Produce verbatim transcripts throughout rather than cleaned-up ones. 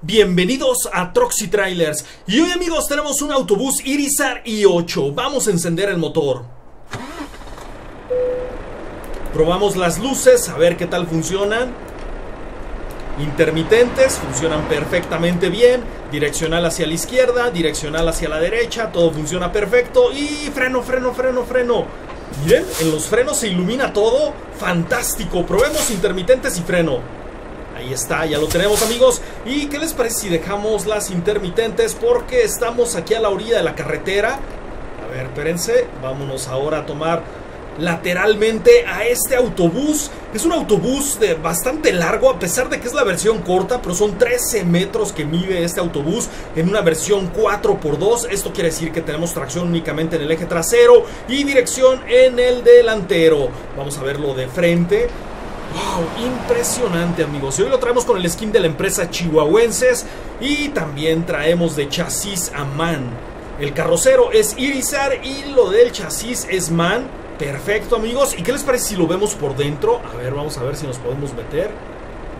Bienvenidos a Trucks Y Trailers. Y hoy, amigos, tenemos un autobús Irizar I ocho. Vamos a encender el motor. Probamos las luces, a ver qué tal funcionan. Intermitentes, funcionan perfectamente bien. Direccional hacia la izquierda, direccional hacia la derecha, todo funciona perfecto. Y freno, freno, freno, freno. Miren, en los frenos se ilumina todo. Fantástico, probemos intermitentes y freno. Ahí está, ya lo tenemos, amigos. ¿Y qué les parece si dejamos las intermitentes? Porque estamos aquí a la orilla de la carretera. A ver, espérense. Vámonos ahora a tomar lateralmente a este autobús. Es un autobús de bastante largo, a pesar de que es la versión corta, pero son trece metros que mide este autobús en una versión cuatro por dos. Esto quiere decir que tenemos tracción únicamente en el eje trasero y dirección en el delantero. Vamos a verlo de frente. Wow, impresionante, amigos. Y hoy lo traemos con el skin de la empresa Chihuahuenses. Y también traemos de chasis a Man. El carrocero es Irizar y lo del chasis es Man. Perfecto, amigos. ¿Y qué les parece si lo vemos por dentro? A ver, vamos a ver si nos podemos meter.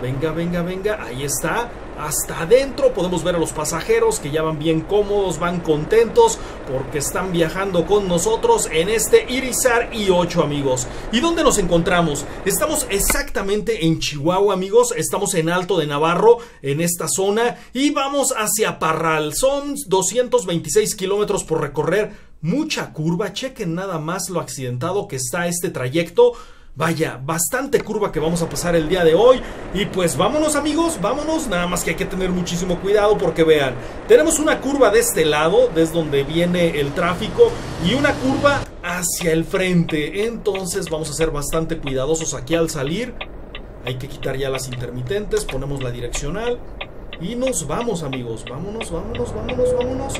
Venga, venga, venga. Ahí está. Hasta adentro podemos ver a los pasajeros que ya van bien cómodos, van contentos porque están viajando con nosotros en este Irizar I ocho, amigos. ¿Y dónde nos encontramos? Estamos exactamente en Chihuahua, amigos. Estamos en Alto de Navarro, en esta zona, y vamos hacia Parral. Son doscientos veintiséis kilómetros por recorrer, mucha curva. Chequen nada más lo accidentado que está este trayecto. Vaya, bastante curva que vamos a pasar el día de hoy. Y pues vámonos, amigos, vámonos. Nada más que hay que tener muchísimo cuidado porque vean, tenemos una curva de este lado, desde donde viene el tráfico, y una curva hacia el frente. Entonces vamos a ser bastante cuidadosos aquí al salir. Hay que quitar ya las intermitentes, ponemos la direccional y nos vamos, amigos. Vámonos, vámonos, vámonos, vámonos.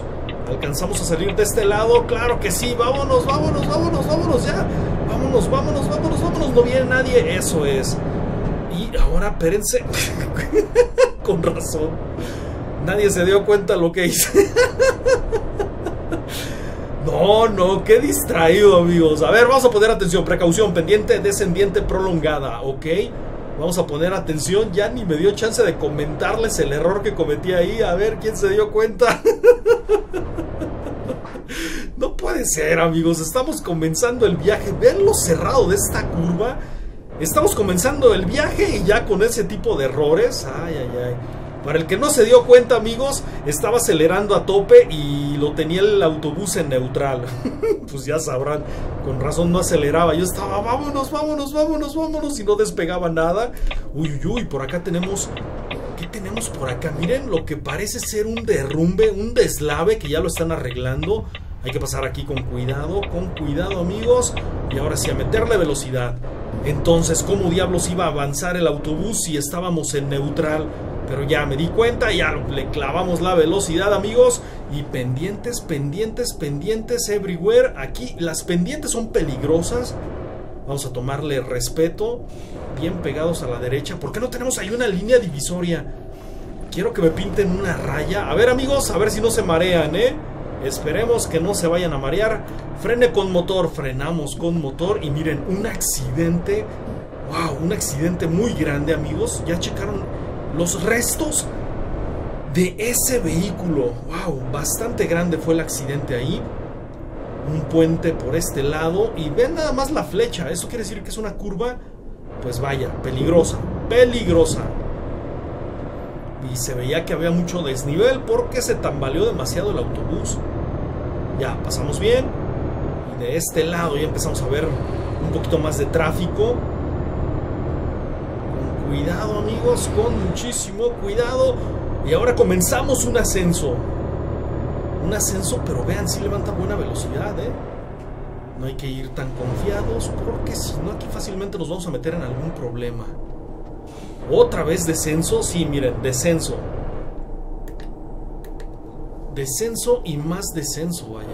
¿Alcanzamos a salir de este lado? Claro que sí. Vámonos, vámonos, vámonos, vámonos ya. Vámonos, vámonos, vámonos, vámonos. No viene nadie. Eso es. Y ahora, espérense. Con razón. Nadie se dio cuenta lo que hice. No, no, qué distraído, amigos. A ver, vamos a poner atención. Precaución, pendiente, descendiente prolongada. Ok. Vamos a poner atención. Ya ni me dio chance de comentarles el error que cometí ahí. A ver, ¿quién se dio cuenta? No puede ser, amigos. Estamos comenzando el viaje. Vean lo cerrado de esta curva. Estamos comenzando el viaje y ya con ese tipo de errores. Ay, ay, ay. Para el que no se dio cuenta, amigos, estaba acelerando a tope y lo tenía el autobús en neutral. Pues ya sabrán, con razón no aceleraba. Yo estaba, vámonos, vámonos, vámonos, vámonos, y no despegaba nada. Uy, uy, uy, por acá tenemos... ¿Qué tenemos por acá? Miren lo que parece ser un derrumbe, un deslave que ya lo están arreglando. Hay que pasar aquí con cuidado, con cuidado, amigos. Y ahora sí, a meterle velocidad. Entonces, ¿cómo diablos iba a avanzar el autobús si estábamos en neutral? Pero ya me di cuenta, ya le clavamos la velocidad, amigos. Y pendientes, pendientes, pendientes everywhere. Aquí las pendientes son peligrosas. Vamos a tomarle respeto. Bien pegados a la derecha. ¿Por qué no tenemos ahí una línea divisoria? Quiero que me pinten una raya. A ver, amigos, a ver si no se marean, ¿eh? Esperemos que no se vayan a marear. Frene con motor. Frenamos con motor. Y miren, un accidente. Wow, un accidente muy grande, amigos. Ya checaron los restos de ese vehículo. Wow, bastante grande fue el accidente ahí. Un puente por este lado. Y ven nada más la flecha. Eso quiere decir que es una curva, pues vaya, peligrosa, peligrosa. Y se veía que había mucho desnivel porque se tambaleó demasiado el autobús. Ya, pasamos bien. Y de este lado ya empezamos a ver un poquito más de tráfico. Cuidado, amigos, con muchísimo cuidado. Y ahora comenzamos un ascenso. Un ascenso, pero vean, sí levanta buena velocidad, ¿eh? No hay que ir tan confiados porque si no, aquí fácilmente nos vamos a meter en algún problema. ¿Otra vez descenso? Sí, miren, descenso. Descenso y más descenso, vaya.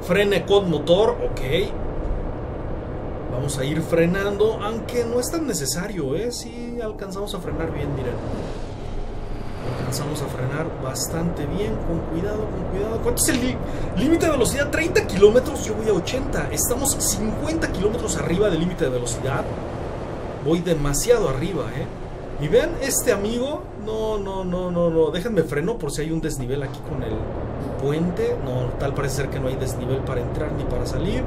Frene con motor, ok. Vamos a ir frenando, aunque no es tan necesario, ¿eh? Sí, alcanzamos a frenar bien, miren. Alcanzamos a frenar bastante bien, con cuidado, con cuidado. ¿Cuánto es el límite de velocidad? treinta kilómetros, yo voy a ochenta. Estamos cincuenta kilómetros arriba del límite de velocidad. Voy demasiado arriba, ¿eh? Y vean este amigo. No, no, no, no, no. Déjenme freno por si hay un desnivel aquí con el puente. No, tal parece ser que no hay desnivel para entrar ni para salir.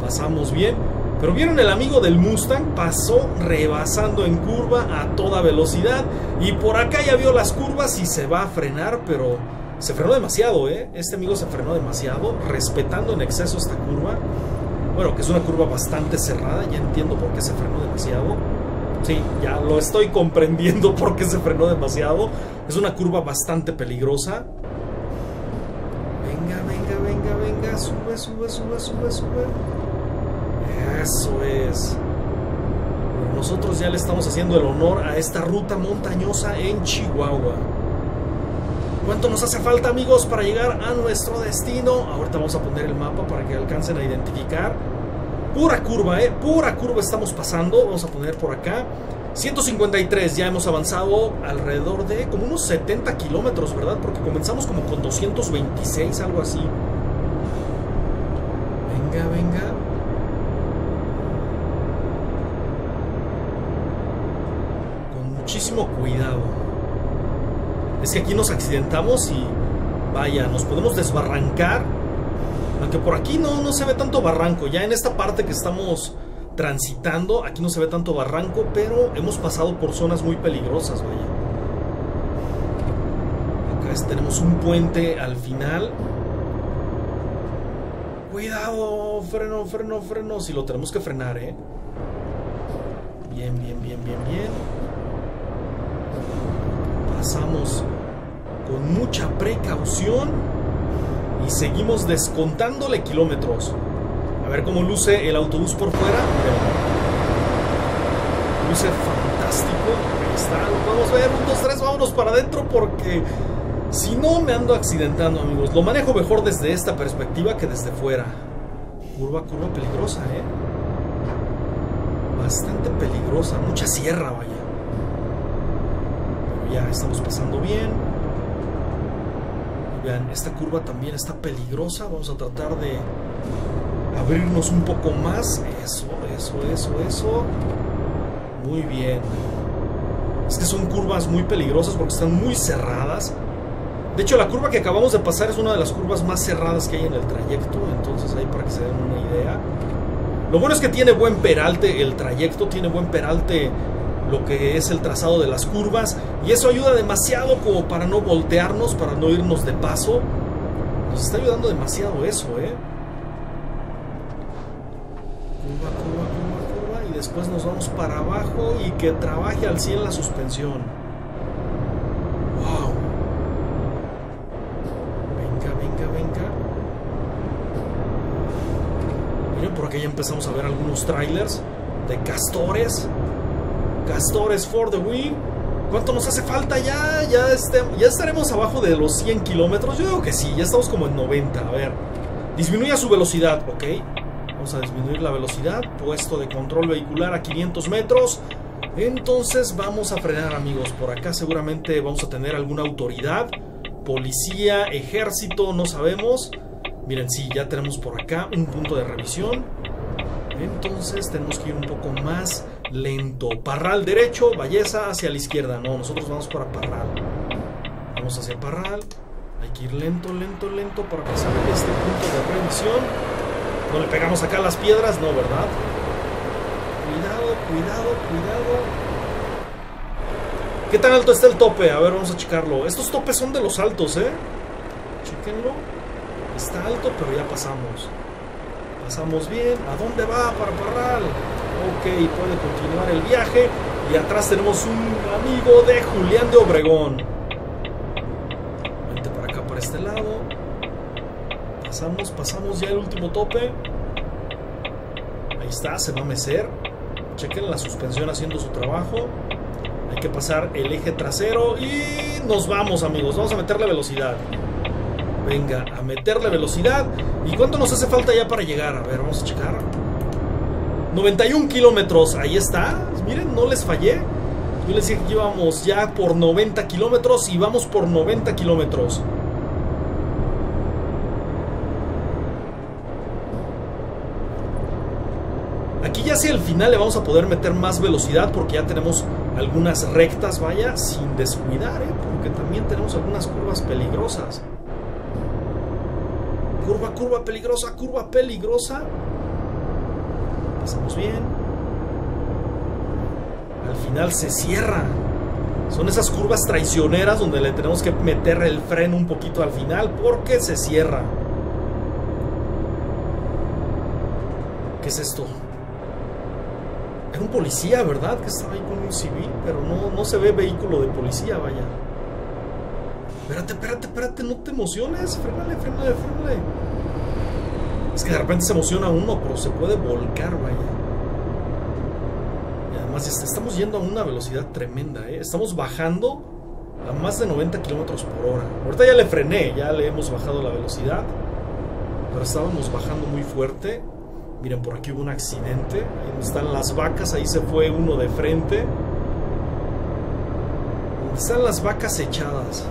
Pasamos bien. Pero vieron, el amigo del Mustang pasó rebasando en curva a toda velocidad. Y por acá ya vio las curvas y se va a frenar, pero se frenó demasiado, ¿eh? Este amigo se frenó demasiado, respetando en exceso esta curva. Bueno, que es una curva bastante cerrada, ya entiendo por qué se frenó demasiado. Sí, ya lo estoy comprendiendo por qué se frenó demasiado. Es una curva bastante peligrosa. Venga, venga, venga, venga. Sube, sube, sube, sube, sube. Eso es. Nosotros ya le estamos haciendo el honor a esta ruta montañosa en Chihuahua. ¿Cuánto nos hace falta, amigos, para llegar a nuestro destino? Ahorita vamos a poner el mapa para que alcancen a identificar. Pura curva, eh, pura curva estamos pasando. Vamos a poner por acá ciento cincuenta y tres, ya hemos avanzado alrededor de como unos setenta kilómetros, ¿verdad? Porque comenzamos como con doscientos veintiséis, algo así. Venga, venga. Con muchísimo cuidado. Es que aquí nos accidentamos y vaya, nos podemos desbarrancar. Aunque por aquí no, no se ve tanto barranco. Ya en esta parte que estamos transitando, aquí no se ve tanto barranco, pero hemos pasado por zonas muy peligrosas, vaya. Acá tenemos un puente al final. Cuidado, freno, freno, freno. Si lo tenemos que frenar, eh. Bien, bien, bien, bien, bien. Pasamos con mucha precaución y seguimos descontándole kilómetros. A ver cómo luce el autobús por fuera. Luce fantástico. Ahí está, lo podemos ver. Un, dos, tres, vámonos para adentro porque si no me ando accidentando, amigos. Lo manejo mejor desde esta perspectiva que desde fuera. Curva, curva peligrosa, eh. Bastante peligrosa. Mucha sierra, vaya. Ya estamos pasando bien. Vean, esta curva también está peligrosa. Vamos a tratar de abrirnos un poco más. Eso, eso, eso, eso. Muy bien. Es que son curvas muy peligrosas porque están muy cerradas. De hecho, la curva que acabamos de pasar es una de las curvas más cerradas que hay en el trayecto. Entonces ahí para que se den una idea. Lo bueno es que tiene buen peralte el trayecto. Tiene buen peralte lo que es el trazado de las curvas, y eso ayuda demasiado como para no voltearnos, para no irnos de paso. Nos está ayudando demasiado eso, eh. Curva, curva, curva, curva, y después nos vamos para abajo y que trabaje al cien la suspensión. Wow. Venga, venga, venga. Miren, por aquí ya empezamos a ver algunos trailers de castores. Castores for the win. ¿Cuánto nos hace falta? Ya ya, este, ya estaremos abajo de los cien kilómetros. Yo digo que sí, ya estamos como en noventa. A ver, disminuya su velocidad. Ok, vamos a disminuir la velocidad. Puesto de control vehicular a quinientos metros. Entonces vamos a frenar, amigos. Por acá seguramente vamos a tener alguna autoridad. Policía, ejército, no sabemos. Miren, sí, ya tenemos por acá un punto de revisión. Entonces tenemos que ir un poco más lento. Parral derecho, Valleza hacia la izquierda. No, nosotros vamos para Parral. Vamos hacia Parral. Hay que ir lento, lento, lento para pasar este punto de revisión. No le pegamos acá las piedras, no, ¿verdad? Cuidado, cuidado, cuidado. ¿Qué tan alto está el tope? A ver, vamos a checarlo. Estos topes son de los altos, ¿eh? Chequenlo. Está alto, pero ya pasamos. Pasamos bien. ¿A dónde va para Parral? Ok, puede continuar el viaje. Y atrás tenemos un amigo de Julián de Obregón. Vente para acá, para este lado. Pasamos, pasamos ya el último tope. Ahí está, se va a mecer. Chequen la suspensión haciendo su trabajo. Hay que pasar el eje trasero. Y nos vamos, amigos. Vamos a meterle velocidad. Venga, a meterle velocidad. ¿Y cuánto nos hace falta ya para llegar? A ver, vamos a checar. noventa y uno kilómetros, ahí está. Miren, no les fallé. Yo les dije que íbamos ya por noventa kilómetros y vamos por noventa kilómetros. Aquí ya ya hacia el final le vamos a poder meter más velocidad porque ya tenemos algunas rectas, vaya, sin descuidar, ¿eh? Porque también tenemos algunas curvas peligrosas. Curva, curva peligrosa, curva peligrosa. Pasamos bien. Al final se cierra. Son esas curvas traicioneras donde le tenemos que meter el freno un poquito al final porque se cierra. ¿Qué es esto? Era un policía, ¿verdad? Que estaba ahí con un civil, pero no, no se ve vehículo de policía, vaya. Espérate, espérate, espérate, no te emociones. Frénale, frénale, frénale. Es que de repente se emociona uno, pero se puede volcar, vaya. Y además estamos yendo a una velocidad tremenda, ¿eh? Estamos bajando a más de noventa kilómetros por hora. Ahorita ya le frené, ya le hemos bajado la velocidad, pero estábamos bajando muy fuerte. Miren, por aquí hubo un accidente. Ahí donde están las vacas, ahí se fue uno de frente. Donde están las vacas echadas.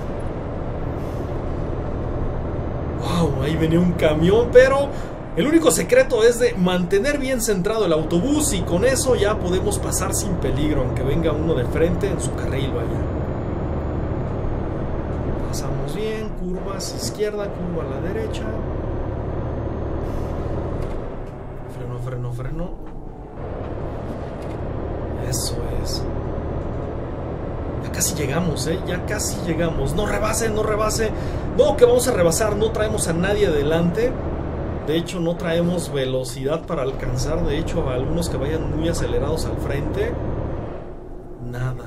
Wow, ahí venía un camión, pero el único secreto es de mantener bien centrado el autobús y con eso ya podemos pasar sin peligro, aunque venga uno de frente en su carril, vaya. Pasamos bien, curvas izquierda, curva a la derecha. Freno, freno, freno. Eso es. Ya casi llegamos, ¿eh? Ya casi llegamos. No rebase, no rebase. No, que vamos a rebasar. No traemos a nadie adelante. De hecho, no traemos velocidad para alcanzar. De hecho, a algunos que vayan muy acelerados al frente. Nada.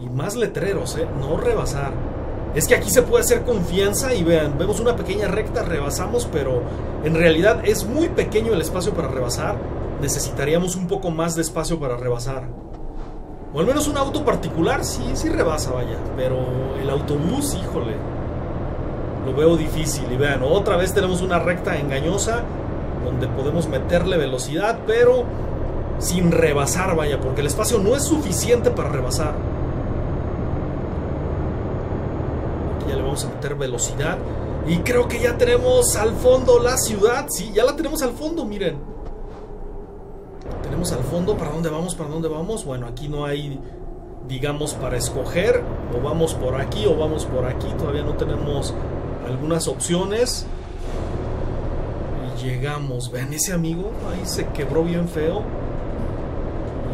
Y más letreros, ¿eh? No rebasar. Es que aquí se puede hacer confianza y vean, vemos una pequeña recta, rebasamos, pero en realidad es muy pequeño el espacio para rebasar. Necesitaríamos un poco más de espacio para rebasar. O al menos un auto particular, sí, sí rebasa, vaya. Pero el autobús, híjole, lo veo difícil. Y vean, otra vez tenemos una recta engañosa donde podemos meterle velocidad, pero sin rebasar, vaya, porque el espacio no es suficiente para rebasar. Vamos a meter velocidad y creo que ya tenemos al fondo la ciudad. Sí, ya la tenemos al fondo, miren. Tenemos al fondo, ¿para dónde vamos? ¿Para dónde vamos? Bueno, aquí no hay, digamos, para escoger. O vamos por aquí o vamos por aquí. Todavía no tenemos algunas opciones. Y llegamos. Vean ese amigo, ahí se quebró bien feo.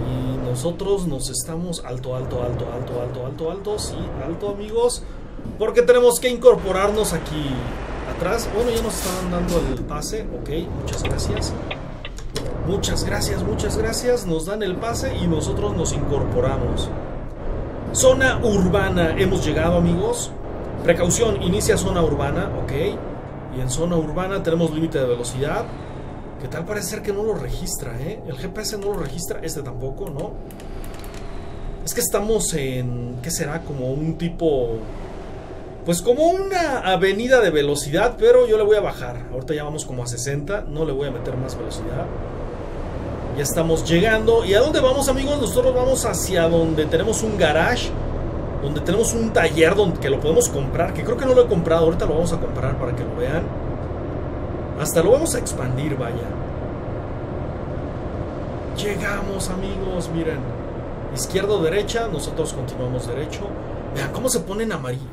Y nosotros nos estamos... Alto, alto, alto, alto, alto, alto, alto. Sí, alto, amigos. Porque tenemos que incorporarnos aquí atrás. Bueno, ya nos estaban dando el pase. Ok, muchas gracias. Muchas gracias, muchas gracias. Nos dan el pase y nosotros nos incorporamos. Zona urbana. Hemos llegado, amigos. Precaución, inicia zona urbana. Ok. Y en zona urbana tenemos límite de velocidad. Que tal parece ser que no lo registra, ¿eh? El G P S no lo registra. Este tampoco, ¿no? Es que estamos en... ¿Qué será? Como un tipo... Pues como una avenida de velocidad, pero yo le voy a bajar. Ahorita ya vamos como a sesenta, no le voy a meter más velocidad. Ya estamos llegando. ¿Y a dónde vamos, amigos? Nosotros vamos hacia donde tenemos un garage, donde tenemos un taller donde que lo podemos comprar, que creo que no lo he comprado. Ahorita lo vamos a comprar para que lo vean. Hasta lo vamos a expandir, vaya. Llegamos, amigos, miren. Izquierda o derecha, nosotros continuamos derecho. Vean cómo se pone en amarillo.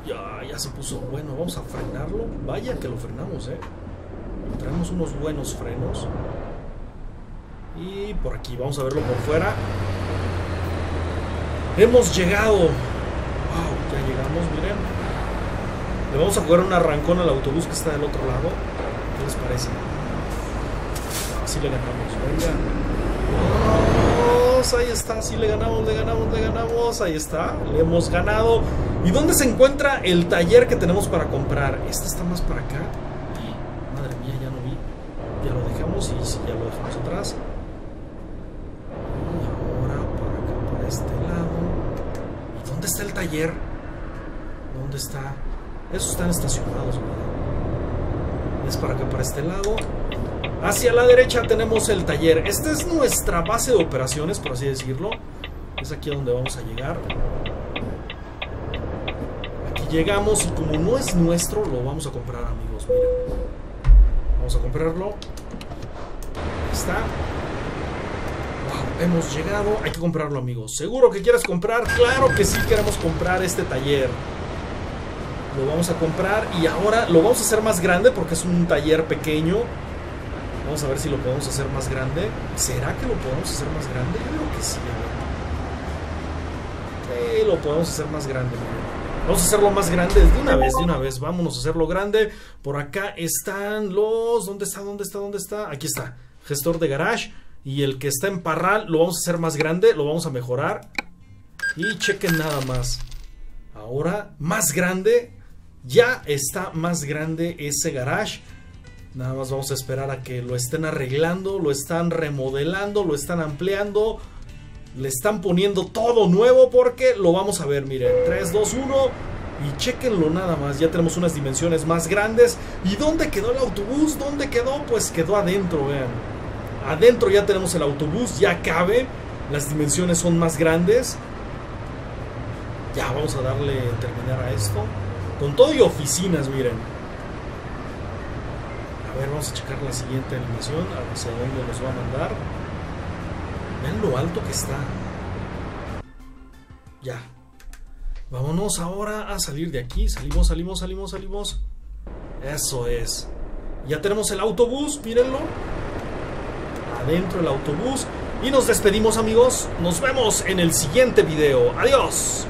Ya se puso. Bueno, vamos a frenarlo. Vaya que lo frenamos, eh. Traemos unos buenos frenos. Y por aquí, vamos a verlo por fuera. Hemos llegado. Wow, ya llegamos, miren. Le vamos a jugar un arrancón al autobús que está del otro lado. ¿Qué les parece? Así le ganamos. Venga. Wow. Ahí está, sí, le ganamos, le ganamos, le ganamos. Ahí está, le hemos ganado. ¿Y dónde se encuentra el taller que tenemos para comprar? Este está más para acá. Madre mía, ya no vi. Ya lo dejamos y sí, ya lo dejamos atrás. Y ahora para acá, para este lado. ¿Y dónde está el taller? ¿Dónde está? Esos están estacionados, ¿verdad? Es para acá, para este lado. Hacia la derecha tenemos el taller. Esta es nuestra base de operaciones, por así decirlo. Es aquí a donde vamos a llegar. Aquí llegamos y como no es nuestro, lo vamos a comprar, amigos. Miren. Vamos a comprarlo. Ahí está. Hemos llegado, hay que comprarlo, amigos. ¿Seguro que quieres comprar? Claro que sí queremos comprar este taller. Lo vamos a comprar y ahora lo vamos a hacer más grande porque es un taller pequeño. Vamos a ver si lo podemos hacer más grande. ¿Será que lo podemos hacer más grande? Yo creo que sí. Sí, lo podemos hacer más grande, amigo. Vamos a hacerlo más grande de una vez, de una vez. Vámonos a hacerlo grande. Por acá están los... ¿Dónde está? ¿Dónde está? ¿Dónde está? Aquí está. Gestor de garage. Y el que está en Parral lo vamos a hacer más grande, lo vamos a mejorar. Y chequen nada más. Ahora, más grande. Ya está más grande ese garage. Nada más vamos a esperar a que lo estén arreglando, lo están remodelando, lo están ampliando. Le están poniendo todo nuevo porque lo vamos a ver, miren. tres, dos, uno. Y chequenlo nada más. Ya tenemos unas dimensiones más grandes. ¿Y dónde quedó el autobús? ¿Dónde quedó? Pues quedó adentro, vean. Adentro ya tenemos el autobús, ya cabe. Las dimensiones son más grandes. Ya vamos a darle terminar a esto. Con todo y oficinas, miren. A ver, vamos a checar la siguiente animación. A ver hacia dónde nos va a mandar. Vean lo alto que está. Ya. Vámonos ahora a salir de aquí. Salimos, salimos, salimos, salimos. Eso es. Ya tenemos el autobús, mírenlo. Dentro del autobús y nos despedimos, amigos. Nos vemos en el siguiente video. Adiós.